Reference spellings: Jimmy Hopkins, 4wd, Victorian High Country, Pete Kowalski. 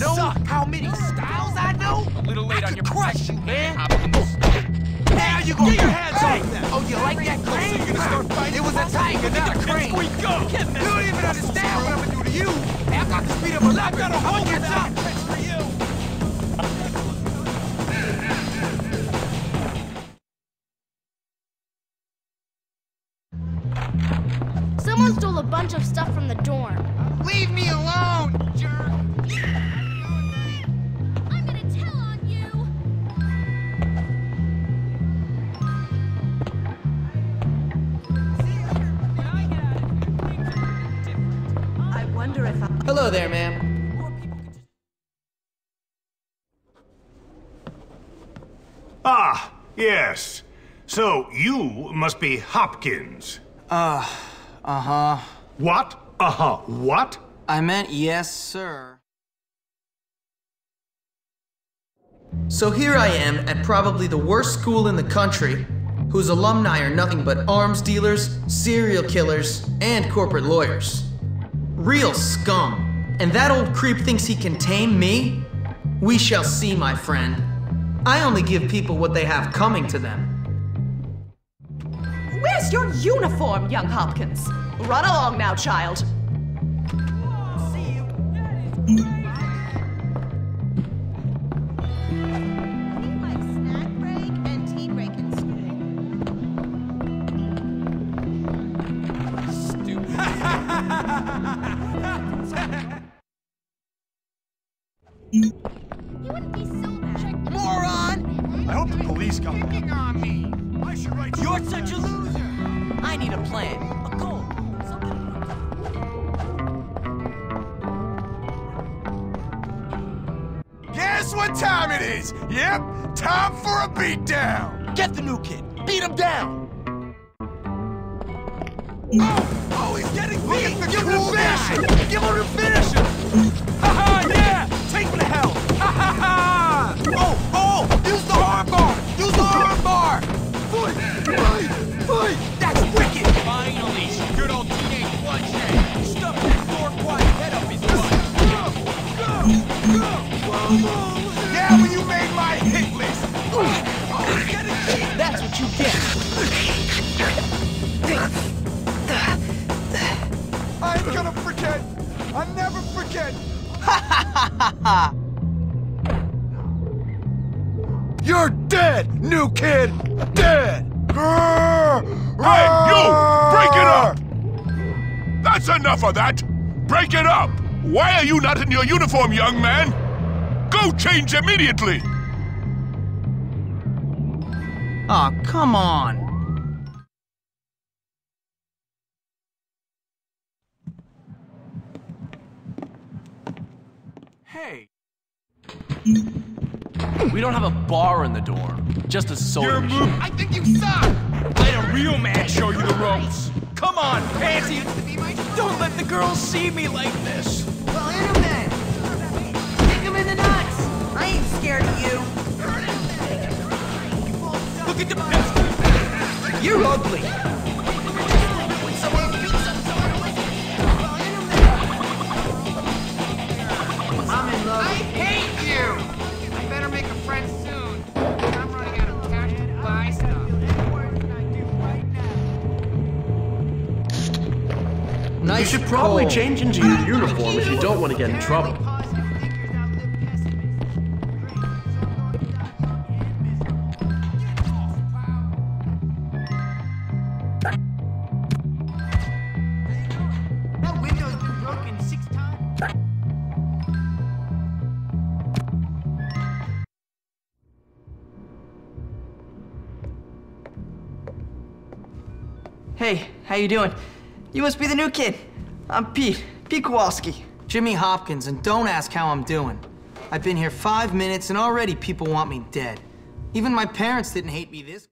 know how many styles I know? A little late on your protection, man. Now you gonna get your hands off them. Oh, you like that crane? So you're gonna start fighting. It was a tiger, not a crane. You don't even understand what I'm gonna do to you. After I can speed up a lot, I've got a whole lot for you. Someone stole a bunch of stuff from the dorm. Leave me alone, jerk! I'm gonna tell on you! I wonder if I'm... Hello there, ma'am. Ah, yes. So you must be Hopkins. Uh-huh. What? Uh-huh. What? I meant yes, sir. So here I am at probably the worst school in the country, whose alumni are nothing but arms dealers, serial killers, and corporate lawyers. Real scum. And that old creep thinks he can tame me? We shall see, my friend. I only give people what they have coming to them. Where's your uniform, young Hopkins? Run along now, child. Uniform, young man! Go change immediately! Aw, oh, come on! Hey! We don't have a bar in the dorm, just a soda machine. I think you suck! Let a real man show you the ropes! Come on, pansy! Don't let the girls see me like this! Well, hit him then! Kick him in the nuts! I ain't scared of you! Look at the best! You're ugly! I'm in love. I hate you! I better make a friend soon. I'm running out of cash to buy stuff. Nice. You should probably change into your uniform if you don't want to get in trouble. How you doing? You must be the new kid. I'm Pete. Pete Kowalski. Jimmy Hopkins, and don't ask how I'm doing. I've been here 5 minutes, and already people want me dead. Even my parents didn't hate me this...